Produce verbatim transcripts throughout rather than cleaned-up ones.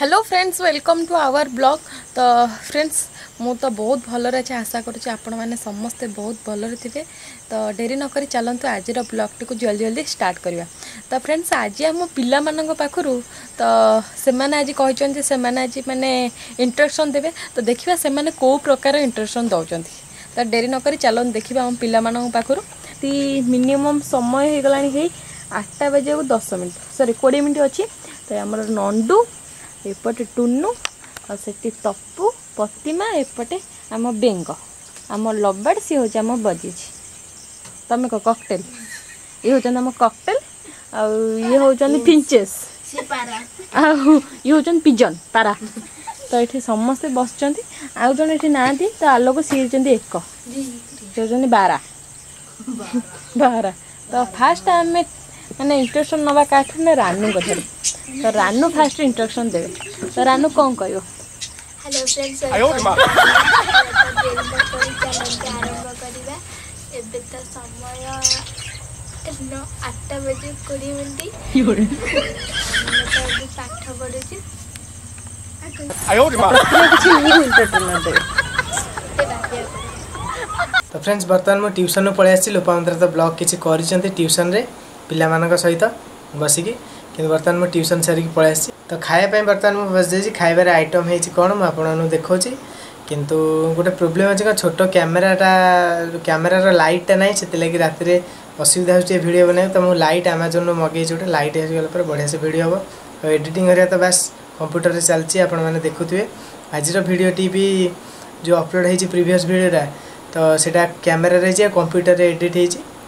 Hello friends welcome to our blog. तो friends मु तो बहुत भलर अच्छे आशा करुँच आपण मैंने समस्ते बहुत भलर थे। तो डेरी नक चलतु आज ब्लॉग टी जल्दी जल्दी स्टार्ट करवा। तो फ्रेंड्स आज आम पिला पाखर तो से आज कहते से आज मैंने इंट्रोडक्शन देवे। तो देखा से कौ प्रकार इंट्रोडक्शन दौरान। तो डेरी नक चलत देखा आम पिला पाखर मिनिमम समय होगा आठटा बजे दस मिनट सरी कोड़े मिनट अच्छी। तो आम नंडू एपटे टुनु आ सेठी टप्पू प्रतिमा एपटे आम बेंग आम लबाड़ सी हूँ आम बजिज तुम कह कॉकटेल ये हूँ आम कॉकटेल आए हूँ फिंचेस ये हूँ पिजन पारा। तो ये समस्ते बस आउ जन ये ना तो आलोक सी हूँ एक सी बारा बारा। तो फास्ट आम मैंने इंट्रोडक्शन नवा का रानू कथर। तो रानू फास्ट इंट्रोडक्शन दे। तो रानू कौन कहो हेलो फ्रेंड्स समय आठटा बजे कोड़े मिनट पाठ पढ़ुची दे। तो फ्रेंड्स बर्तमान मुझे ट्यूशन पलि आसी लोपामंत्रा तो ब्लॉग किसी ट्यूशन रे पिला मानक सहित बसिकी कि बर्तमान मुझे ट्यूशन सारिक पलैसी। तो खायापी बर्तमान मुझे बस जाइए खाइबार आइटम है कौन मुझे देखा किंतु गोटे प्रोब्लेम अच्छे कौन छोट क्यमेराटा क्यमेरार लाइटा ना से लगी राति असुविधा हो भिडियो बनाए। तो मुझे लाइट आमाजोन मगे गोटे लाइट आसगला बढ़िया से भिडियो हम और एडिटिंग हरिया तो बस कंप्यूटर में चलती आपने देखुए। आज भिडियोटी भी जो अपलोड हो प्रीवियस भिडियोटा तो सैटा क्यमेरा रही कंप्यूटर में एडिट हो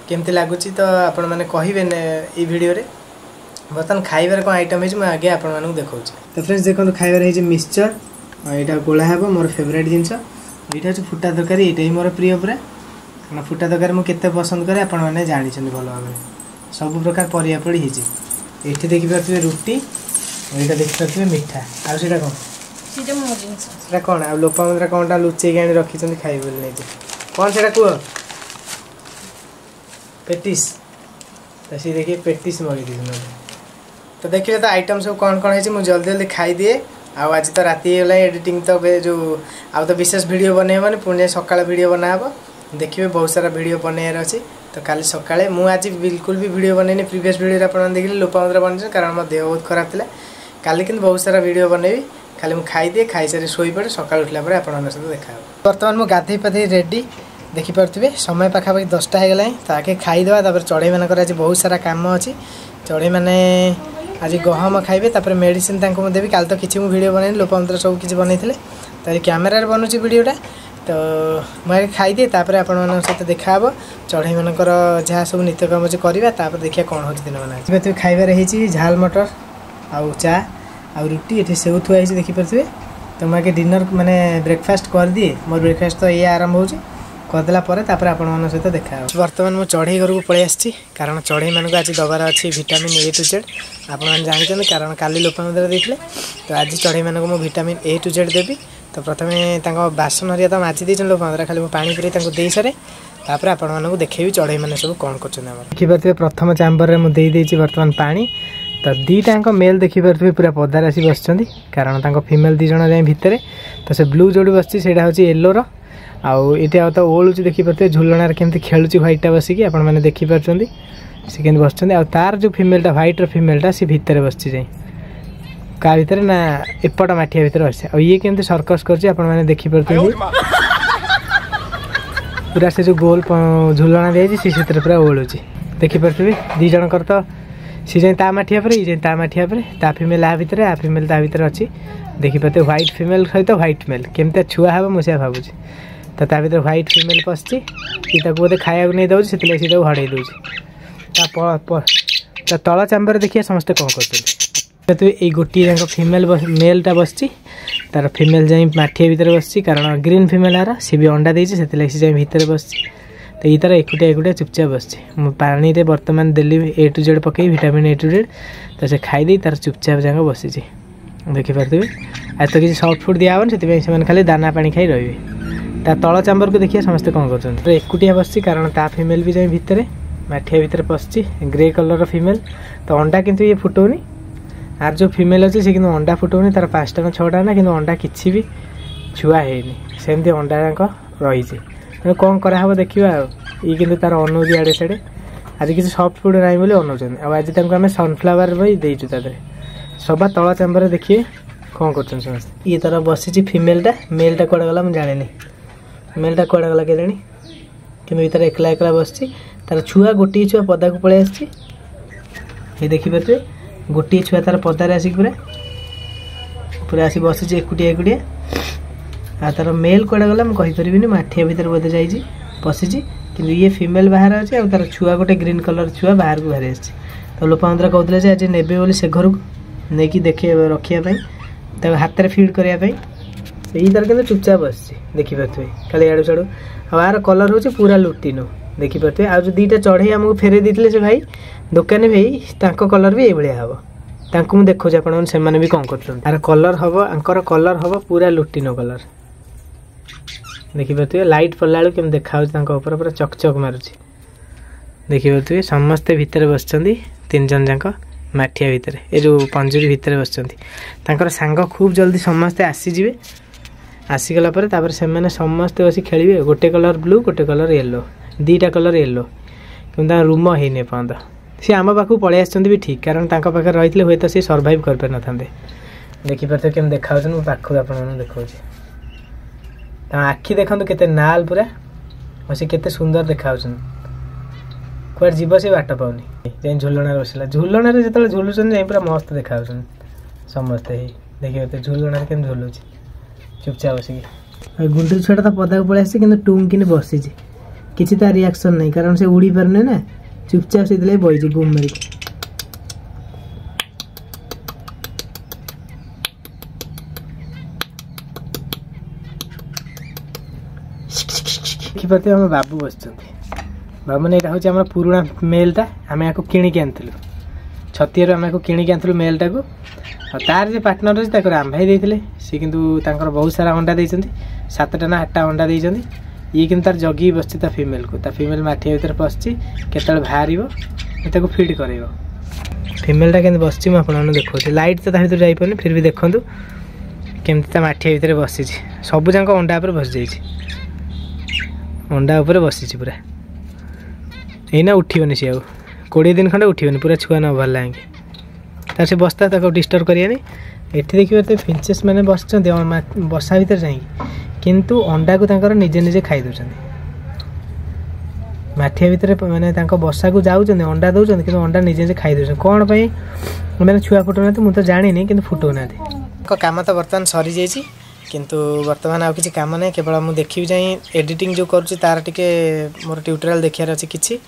केमती लगुच। तो आपण मैंने कहे ये भिडियो बर्तमान खाइबार कौन आइटम है मैं आगे आपको देखा। तो फ्रेंड्स देखो खाइबार है मिक्सचर यहाँ गोला हे मोर फेवरेट जिनस यहाँ हूँ फुटा तरकारी यहाँ ही मोर प्रिय पूरा कहना फुटा तरकारी मुझे पसंद कै आपने जानी भल भाव में सब प्रकार पर ये देखिपे रुटी यहाँ देखिपे मिठा आटा कौन से कौन आ लोपामंत्रा कौनटा लुचेक आनी रखी खाई नहीं कौन से कह पेटिस। तो सी देखिए पेटिस मगे। तो देखिए तो आइटम सब कौन कौन है मुझे जल्दी जल्दी खाई दिए। आज तो रात होगा एडिटिंग तो जो आउ तो विशेष भिडियो बनहबानी पुणे सकाल भिडियो बनाहब देखिए बहुत सारा भिडियो बनइबार अच्छी। तो काली सकाले मुझे आज बिल्कुल भी भिडियो बनइनी प्रीवियस भिडियो आप देखिए लोपामंत्रा बन कारण मो देह बहुत खराब था काली कि बहुत सारा भिडियो बनइबी खाली मुझे खाईदे खाई सारी शोपड़े सका उठला आप सहित देखा। बर्तमान मुझे गाधे पाधे रेडी देखिपे समय पाखापाखि दसटा हो गला। तो आगे खाईदेवा तापर चढ़ई मान आज बहुत सारा काम अच्छी चढ़ई मैंने आज गहम खाइबे तापर मेडिसिन तांको देवी काल तो किसी भिडियो बनई लोपामंत्रा सब किसी बनई थे। तो क्यमेर बनुची भिडियोटा तो मुझे खाईदे तापर आपण मान सहित देखा चढ़ई मानकर जहाँ सब नित्यक्रम अच्छे करवा तापर देखा कौन हो दिन मैंने खाइबार होती झाल मटर आउ चा आ रुटी ये सेव थुआई देखिपे। तो मुझे डिनर मैंने ब्रेकफास्ट करदिए मोर ब्रेकफास्ट तो ये आरंभ हो करदेला तापर आपण सहित देखा। बर्तमान मुझे चढ़ई घर को पलि आसी कारण चढ़ई मानक आज दबार अच्छी विटामिन ए टू जेड आपने जानते कारण काली लोपामंत्रा देते। तो आज चढ़ई मानक मुझे विटामिन ए टू जेड देवी। तो प्रथम बासन हरिया तो माजी देते लोपामंत्रा खाली मुझे पानी पूरी दे सारे तापर आपको देखेबी चढ़ई मैंने सब कौन कर। प्रथम चैम्बर में मुझे बर्तमान पा तो दीटाक मेल देखिपे पूरा पदार आसी बस कारण फिमेल दीज जाए भितर। तो से ब्लू जोड़ी बसती से हूँ येलोर आउ यहाँ तो ओलुच देखिपे झुलणार केमती खेलुची ह्वैटा बसिकी आपने देखिपार सी के बस तार जो फिमेलटा ह्वैट्र फिमेलटा सी भितर बसची जाए क्या भितर ना एपट मठिया भितर बसचे आ ये केमती सर्कस कर देखिपार पूरा से जो गोल झुलणा दी सी से पूरा ओलुची देखिपे दीज तो सी जाए ता मठिया पर ये ता मठिया पर ता फिमेल आ भितर आ फिमेल ता भितर अच्छी देखिपे ह्वैट फिमेल सहित ह्वैट मेल केमती छुआ हे मुझे भावुँ। तो भर ह्वैट फिमेल पसची सीता बोलते खाया नहीं दौर से सीता हड़े दौर तल चैम्बर देखिए समस्ते कौन कर गोटे जाक फिमेल मेलटा बसची तार फिमेल जाए मठिया भितर बसची कारण ग्रीन फिमेल आर सी भी अंडा देती से जाए भितर बसची। तो ये तार एकुटिया एकुटिया चुपचाप बसची पानी बर्तमान डेली ए टू जेड पकई विटामिन ए टू जेड तो से खाई तार चुपचाप जाक बसची देखिपे। आज तो किसी सफ्ट फुड दिवन से खाली दाना पानी खाई रे तल चैम्बर को देखिए समस्ते कौन कर एकुटिया बसची कारण ता फिमेल भी जाए भितर मठिया भितर पसची ग्रे कलर फिमेल तो अंडा किंतु ये फुटौनी आर जो फीमेल अच्छे से कितना अंडा फुटोनी तार पाँचटा छटा ना कि अंडा किसी भी छुआ होमती अंडा जाक रही है कौन कराहब देखा ये कि तार अनौजी आड़े साढ़े आज किसी सफ्ट फुड ना बोले अनाउंट आज आम सनफ्लावर भी देचु तादे सबा तला चैम्बर देखिए कौन कर समस्त ये तार बसी फीमेलटा मेलटा कड़े गला मुझे जाने मेलटा कड़े गला के जानी कि तार एकला एकला बसची तार छुआ गोटे छुआ पदा को पलि आई देखिए गोटे छुआ तार पदार आसिक पूरा पूरा आस बस एकुटिया एकुटिया आ तार मेल कड़ा गला मुझे मठिया भितर बोधे जाइए बसी कि ये फीमेल बाहर अच्छे तार छुआ गोटे ग्रीन कलर छुआ बाहर को बाहरी तो लोपामुद्रा कहते आज नेबे बोली से घर को नहीं देखे रखापी हाथ में फिड करने यही तार कि चुपचाप बस देखिपे खाली आड़ू साड़ू आर कलर हो पूरा लुटिनो देखिपे आज दुईटा चढ़ई आमको फेरे देते से भाई दोकानी भाई तक कलर भी ये हम तुम देखो आपने भी कौन कर कलर हम आंकर कलर हम पूरा लुटिनो कलर देखिपे लाइट पड़ला बेलू कम देखा ऊपर पूरा चकचक मारूँ देखिपे समस्ते भितर बस तीन जन जाक मठिया भितर ये जो पंजुरी भितर बस सांग खूब जल्दी समस्ते आसीजे आसीगला पर समस्ते बस खेलिए गोटे कलर ब्लू गोटे कलर येलो दुईटा कलर येलो कि रूम होने पर्यत सी आम पाक पलि भी ठीक कारण तक पाखे रही हूँ तो सी सर्वाइव कर देखिपे कम देखा मो पाख आप देखा आखि देखो के नाल पूरा और सी के सुंदर देखा कूड़े जीव से बाट पाऊनी जा झुलण बसला झुलण जो झुलुन जा पूरा मस्त देखा समस्ते देखिए झुलण के झुलू चुपचाप बसिकी गुंडू छुआटा तो पदा को पलि आसी कि टूंग कि बसी किसी तार रिएक्शन नहीं कारण से उड़ी पारने ना चुपचाप से बही गुम मार देखिपे आम बाबू बस बाबू मैंने यहाँ हूँ आम पुराणा मेलटा आम या कि आनी छतीर आम या कि आनी मेलटा को तार जो पार्टनर अच्छे तक आम भाई देते सी कि बहुत सारा अंडा देते सातटा ना आठटा अंडा देते ये कि तार जगी बसची ता फीमेल को ता फीमेल मठिया भितर पसची केतल बाहर ये फिड कर फीमेलटा के बसची मुझे देखा लाइट तो भर जापरि फिर भी देखूँ केमती मठिया भितर बसी सबूक अंडा उपर बस जाइए अंडा उपर बसी पूरा यहीना उठबनी सी आउ कोड़े दिन खंडे उठबनी पूरा छुआ न भरला तार से बसता डिस्टर्ब करानी ये देखिए फिंचेस मैंने बस बसा भितर जा किंतु अंडा को तांकर निजे निजे खाई देउछन माठिया भितर माने तांको बसा को जाउछन अंडा दउछन किंतु अंडा निजे निजे खाई देउछन कोन पई माने छुआ फुटोना त मु त जानि नै किंतु फुटोना दे को काम त वर्तमान सरी जायछि किंतु वर्तमान आ किछि काम नै केवल मु देखि जाय एडिटिंग जो करूछि तार टिके मोर ट्यूटोरियल देखियार अछि किछि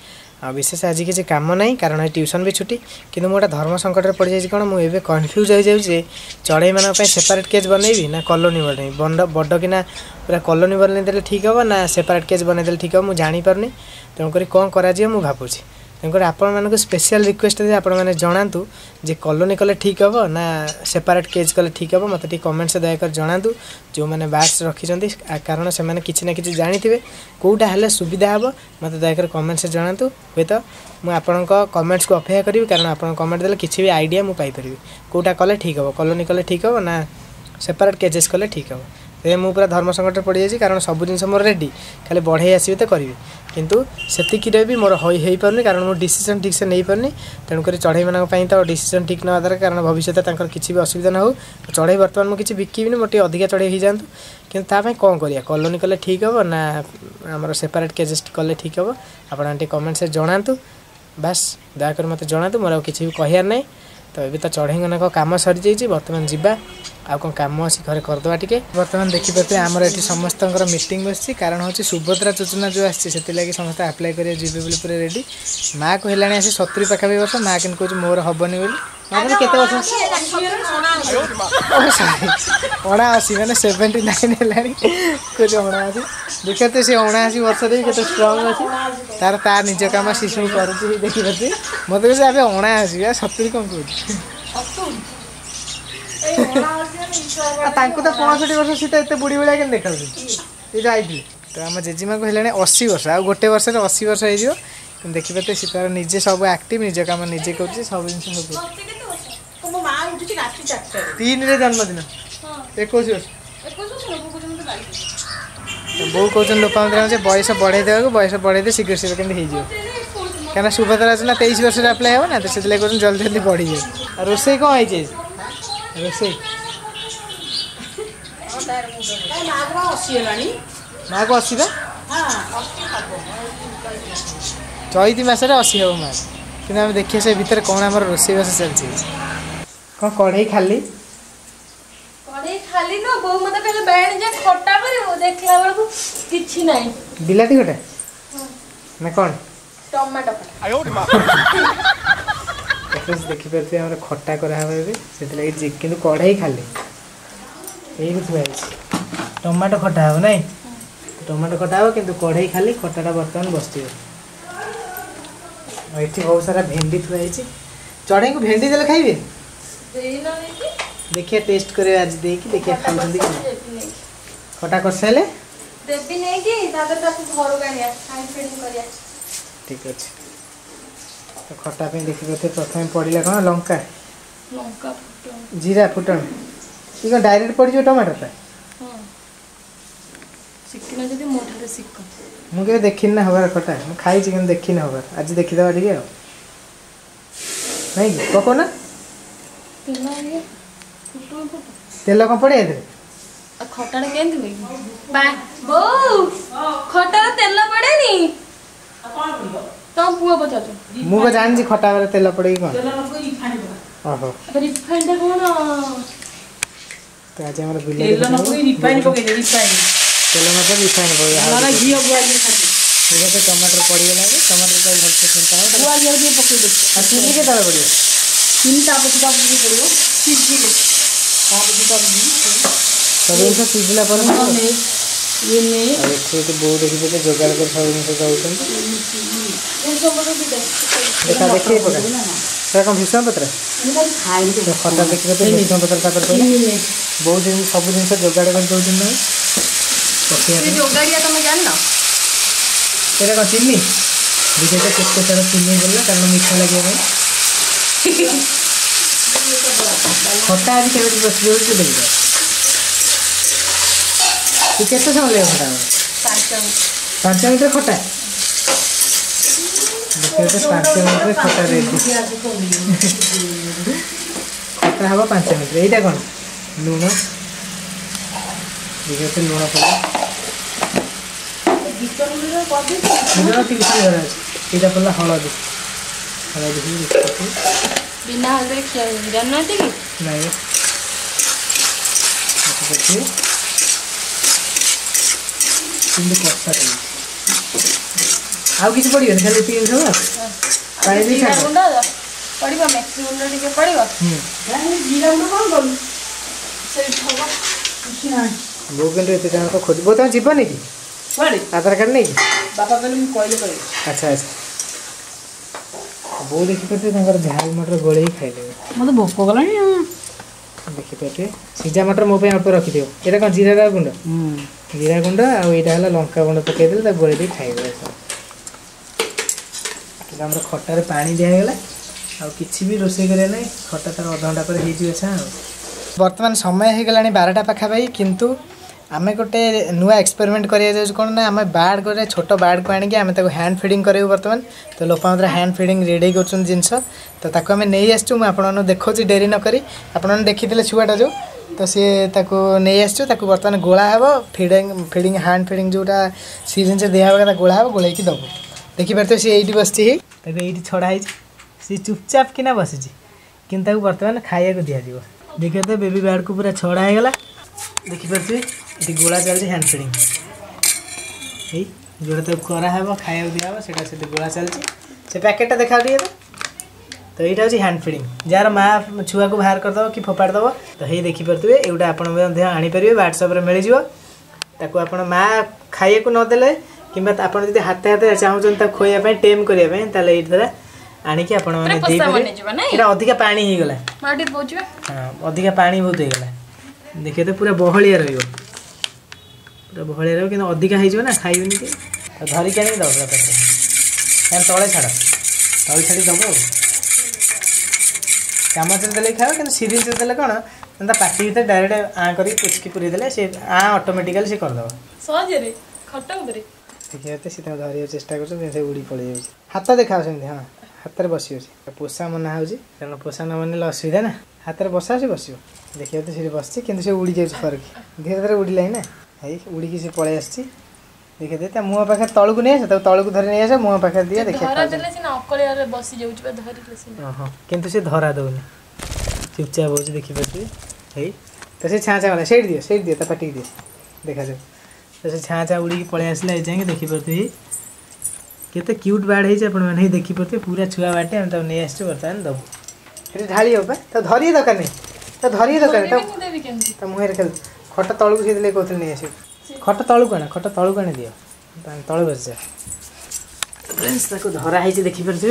आ विशेष आज किछि काम नै कारण ट्यूशन भी छुट्टी किंतु मोटा धर्म संकट रे पड़ जायछि कोन मु एबे कन्फ्यूज होय जाउ जे चढ़ै माने पई सेपरेट केज बनैबी ना कॉलोनी बनैबी बड बड किना पूरा कॉलोनी बनैले देले ठीक हम ना सेपरेट केज बनैले देले ठीक हम मु जानि परनी तें करी कोन करा जे मु भाबुछि तें करी आपन मानको स्पेशल रिक्वेस्ट जे आपन माने जणांतु जे कॉलोनी कले ठीक हम ना सेपरेट केज कले ठीक हम मते टी कमेंट्स दया कर जणांतु जो माने बाट्स रखिजंती कारण से माने किछि ना किछि जानिथिबे कोउटा हले सुविधा हम मते दया कर कमेंट्स जणांतु होयतो मु आपनका कमेंट्स को अपेक्षा करिवि कारण आपन कमेंट देले किछि भी आईडिया मु पाई परबि कोउटा कले ठीक हम कॉलोनी कले ठीक हम ना सेपरेट केजेस कले ठीक हम ए मु पूरा धर्म संकट पड़ जाइए कारण सब जिन मोर रेडी खाली बढ़े आसबे तो करेंगे किंतु से भी मोर हो पारनी कारण मो डिसीजन ठीक से नहीं पारनी तेणुक चढ़ई मानी तो डिसीजन ठीक ना दरकार कारण भविष्य किसी भी असुविधा ना हो चढ़ई बर्तमान मुझे किसी बिकिन मोटे अधिका चढ़ई हो जातु कि कौन करिया कॉलोनी कले ठीक हम ना आम सेपरेट केजेस कले ठीक हम आपटे कमेंट्स जणातु बास दयाकोर मत जणातु मोर किसी भी कहार ना तो ये तो चढ़ईगना काम सरी जाइए बर्तमान जावा आउ कौन कम अच्छी घर करदे टे बर्तमान देखिपे आमर ये समस्त मीटिंग बसची कारण हूँ सुभद्रा योजना जो आती लगी समस्त आप्लाय करें जीवे बोले पूरा रेडी माँ को हेला आस सतुरी पाखापी वर्ष माँ कि कह मोर हबनी बोली माँ कहते वर्ष अणाशी मैंने सेवेन्टी नाइन है कौन अणाशी देखिए तो सी अणाशी वर्ष दे के स्ट्रंग अच्छी तार तार निज कम शिशु कर देखिपे मत कहते अणाशी सतुरी कौन कह पचसठी वर्ष सीता एत बुढ़ी भाया के देखा ये जो आई तो आम जेजेमा को हेल्ला अशी वर्ष आ गोटे वर्ष अशी वर्ष हो देखिपे सीतार निजे सब आक्टिव निज कम निजे कर सब जिन मो मां उठुची रात्री चार टा तीन रे जन्मदिन हां इक्कीस वर्ष इक्कीस वर्ष न बो कोजन तो बाईस बो कोजन लोक आंद्रा जे बयस बढे देवा बयस बढे दे शीघ्र शीघ्र केन हे जियो केना सुभद्रा जना तेईस वर्ष रे अप्लाई हो ना तो सेले कोजन जल्दी जल्दी बढी जाय आ रोसे को आई जे रोसे और तार मु ए मागवा अस्सी लानी मागवा अस्सी बा हां अस्सी खाबो चैती मसरे अशी हम मैम कि आम देखिए से भितर कौन आम रोसवास चलती कौन कढ़ई खाली कढ़ई खाली ना बो मते पहले बैठ जा खट्टा करियो देखला बेलको किछि नै बिलाती गोटे ना कोन टमाटर आयो रे मां एक्सेस देखि परते हम खट्टा करा होबे सेते लागि जे किंतु कढ़ई खाली एही बुझै टमाटर खट्टा हो नै टमाटर खट्टा हो किंतु कढ़ई खाली खट्टाटा बर्तन बसतियो और ये बहुत सारा भेंडी थोड़ी चढ़ई को भेंडी देले खाइबे देखिए टेस्ट करे आज दे कि देखिए खाइबे खटा कर सेले देबी नै कि दादा ताको घर गानिया खाइ फेडिंग करिया ठीक अछि तो खटा पे देखिबे त प्रथम पड़िला कोन लंका लंका फुटन जीरा फुटन ई को डायरेक्ट पड़ियो टमाटर त हां सिकना जदी मोठा रे सिक मुझे देखी ना हमारा खटा मुझे खाई चिकन देखी ना हमारा आज देखी दवा ठीक है नहीं पको ना तेल कौन पड़े इधर खटा ना कैंदी हुई बाय बो खटा ना तेल पड़े नहीं तो बुआ बचा दो मुझे जान जी खटा वाला तेल पड़ेगी कौन तेल आपको रिफाइंड होगा आहो रिफाइंड होगा ना तो आज हमारा तेल ना कोई रिफाइंड पके नहीं रिफाइंड चलो मतलब रिफाइन हो गया हमारा घी हो गया ये तो टमाटर पड़ गया है टमाटर का भर से छिलका है वो ये भी पकड़ दो अच्छे से डाल पड़ियो चिमटा पकड़ा भी पड़ियो सीज भी दे आप भी कर दी सब इनका सीजला पर में ये में देखो तो बहुत देखिए तो जोगाड़ कर सब इनका जाउतन इनको मत भी देखा देखिए पकड़ सर कम हिस्सा पत्र इनका खाई तो खाता देखिए तो हिस्सा पत्र का कर बहुत दिन सब दिन से जोगाड़ कर दो दिन ये जोगाड़िया तुम जान ना तेरा का चिन्नी विजय के कुछ तरह चिन्नी बोलना कारण मीठा लगेगा खट्टा आज के बस जोर से देगा ये कैसे समझ ले खट्टा पाँच मीटर खट्टा देखिए तो पाँच मीटर खट्टा रे खट्टा हवा पाँच मीटर एटा कोन लूण देखिए तो लूण पड़ा बिचन में कर दे बिना तीन घर है इटा पल्ला हळदी हळदी बिना हळदी क्या जानना थी कि नहीं ऐसे करके तीन कपसा दे आओ किछ पड़ियो खाली तीन सब पानी भी खा पड़िबा मैक्सिमम रेडी के पड़िबा हम यानी जीरा में कौन करू सही होगा कुछ नहीं गूगल रे ते जान को खोज बो त जीवन नहीं आधार कार्ड नहीं बापा कहले कहले अच्छा अच्छा बो देखि पते तंगर झाल मटर गोळे खाइले मते भोक गलानी देखि पते सीजा मटर मो पे अल्प रखि दियो एटा का जीरा रा गुंडा हम जीरा गुंडा आ एटा हला लंका गुंडा पके देले त गोळे दे खाइबे त हमर खट्टा रे पानी दे गेला आ किछि भी रोसे करे नै खट्टा तार आधा घंटा पर हे जियो छा वर्तमान समय हे गलानी बारह टा पाखा भाई किंतु आम गोटे नुआ एक्सपेरिमेंट कर कौन ना आम बार्ड गोटे छोट बार्ड को आनिक आम हैंड फिडिंग करें बर्तमान तो लोपामुद्रा हैंड फिडिंग रेडी कर जिनस तो ताको आम नहीं आसचु मुझे देखो डेरी नक आपने देखीदे छुआटा जो तो सी ताको नहीं आसचु ताको बर्तमान गोला हे फिडिंग फिडिंग हैंड फिडिंग जोटा सी जिन दिया होगा गोला हे गोल दबू देखिपे सी ये बसची ये छड़ाई सी चुपचाप किना बसि कितना बर्तमान खाया दिज्व देखिए तो बेबी बार्ड को पूरा छड़ा होगा देखिपे ये गोला चलती हैंड फिडिंग यही जोड़ा तो करा है खाया दिया से गोला चलती से पैकेटा देखा दिए तो यहाँ हूँ हैंड फिडिंग जार माँ छुआ को बाहर करदेव कि फोपाड़ देव तो ये देखिपे एगुटा आपड़े ह्वाट्सअप्रे मिल आप खाया नदेले कि आपड़ी हाथे हाथ चाहूँ खोईवाई टेम करने ये द्वारा आणिक अधिका पानी होगा हाँ अधिका पानी बहुत होगा देखिए तो पूरा बहलिया रही पूरा बहलिया रही कि अधिका हो ना खाइबन कि धरिक आने दब तले छाड़ तले छाड़ी दब कम चलते खाओ कि सीरीज देते कौन पार्टी भितर डायरेक्ट आँ कर पुचकी पूरी देले सी आँ ऑटोमेटिकली सी करदेव सहजे खटे देखते सी धरने चेस्टा कर उड़ी पड़े जाए हाथ देखाओ सेमती हाँ हाथ में बस पोषा मना हो तेना पोषा न मन असुविधा ना हाथ में बसा बस देखिए सी बस कि उड़ी जाए फरक धीरे धीरे उड़ला ही ना हाई उड़ी सी पलि आस देखिए मुह पाखे तल को नहीं आस तल को धरी नहीं आस मुह पाखे दिए देखिए बस हाँ कितु सी धरा दौनी चुपचाप हो देखिए हाई तो सी छाँ वाला से दिए से दिए पार्टी दिए देखा जाए तो सी छाँ छाँ उड़ी पलि आस देखिए केते क्यूट बाड़ है अपन मैंने देखी पार्थे पूरा छुआ बाटे आम तब नहीं आसू बर्तमान दबू फिर ढाली हो पा तो धरिए दरकार नहीं तो धरिए दरकार नहीं तो मुहे खेल खट तल को सीधे कौन नहीं आस खट तल को आना खट तल को आने दियो तल बस जाए धरा है देखिपे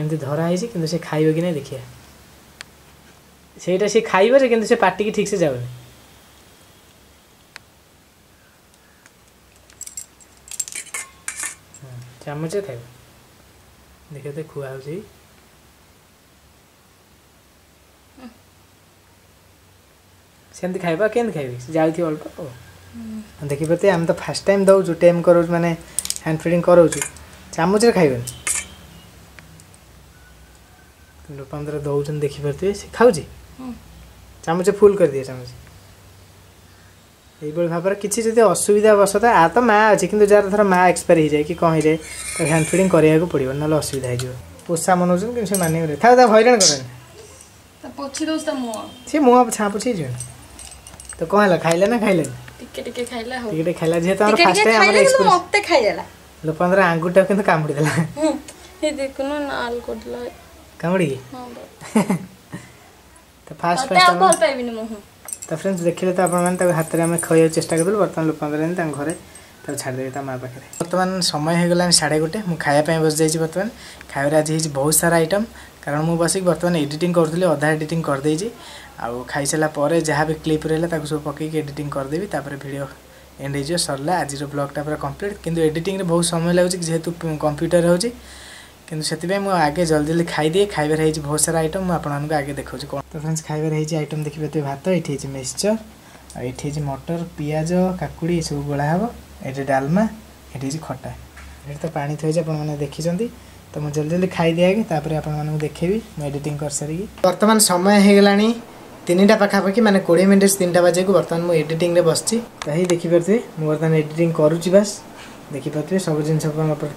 एमती धरा है कि सी खाइब कि नहीं देखिए सहीटा सी खाइब कि सी पार्टी की ठीक से जाऊनी चामचे खाइब देखिए तो खुआ हो सेमती खाइबा केन खाइबी जाऊँ अल्प देखिए आम तो फास्ट टाइम दौचु टेम कर माने हैंड फीडिंग कराचु चामचे खाइबन रूपांतर दौरान देखिपे खाऊ चामचे फुल कर दिए चामचे यही भाव किसी जब असुविधा बसता आ तो माँ अच्छे कि जहाँ थर माँ एक्सपायर हो जाए कि कहीं जाए तो हैंड फिडिंग कराया पड़ो ना असुविधा हो पोषा मनाऊँ कि मानी था हईराण कर मुँह छाँ पोछे तो कौन है खाइला ना खाइला खाइला जी फास्ट लोपांतर आंगुठा कि कामुड़ी कामुड़ी फास्ट तो फ्रेंड्स देखिले तो आपने हाथ में खुआई चेस्ट कर बर्तमान लोपांतर घरे तब छाड़देवी माँ पाखे बर्तमान समय हो गला साढ़े गोटे मुझे खायापी बस जाइए बर्तमान खाइबार आज हो बहुत सारा आइटम कारण मुझे बसिक बर्तमान एडिटिंग करी अधा एडिटिंग करदे आउ खाई सारापर जहाँ भी क्लीप रहा सब पकईक एडिटिंग करदेवी तापर भिडियो एंड हो सरला आज ब्लगटा पूरा कम्प्लीट किंतु एडिटिंग बहुत समय लगे जेहेतु कंप्यूटर होची किंतु से मुझे आगे जल्दी जल्दी खाईदिए खाइबार है बहुत सारा आइटम मुझे आगे देखा कौन तो फ्रेंड्स खाइबार है आइटम देखिए भात ये मिक्सचर ये मटर पियाज काकुड़ी ये सब गोला हे ये डालमा ये खटा ये तो पानी थोड़ी आपने देखी तो मुझे जल्दी जल्दी खाईदिए आगे तापर आपको देखेबी एडिटिंग कर सारिकी बर्तमान समय हो गला तीन पखापाखि मैंने कोड़े मिनट तीन बजे को बर्तमान मुझे एडिटिंग बसची तो ही देखिपे मुझे बर्तमान एडिटिंग करुच्ची बस देखिपे सब जिन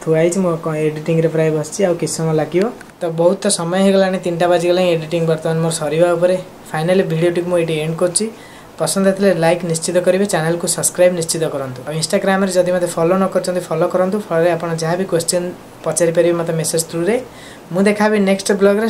थुआई मुझे एडिटिंग प्राय बसची आ कि समय लगे तो बहुत तो समय हो गला तीन बजगला एडिटिंग बर्तमान मोर सरवा उपर फाइनाली भिडियोटी मुझे एंड कर पसंद आते लाइक निश्चित करेंगे चैनल को सब्सक्राइब निश्चित करूँ इंस्टाग्राम जब मत फॉलो न कर फॉलो करूँ फल आप जहाँ भी क्वेश्चन पचारि पारे मत मेसेज थ्रु रे मुझे देखा नेक्स्ट ब्लॉग रे।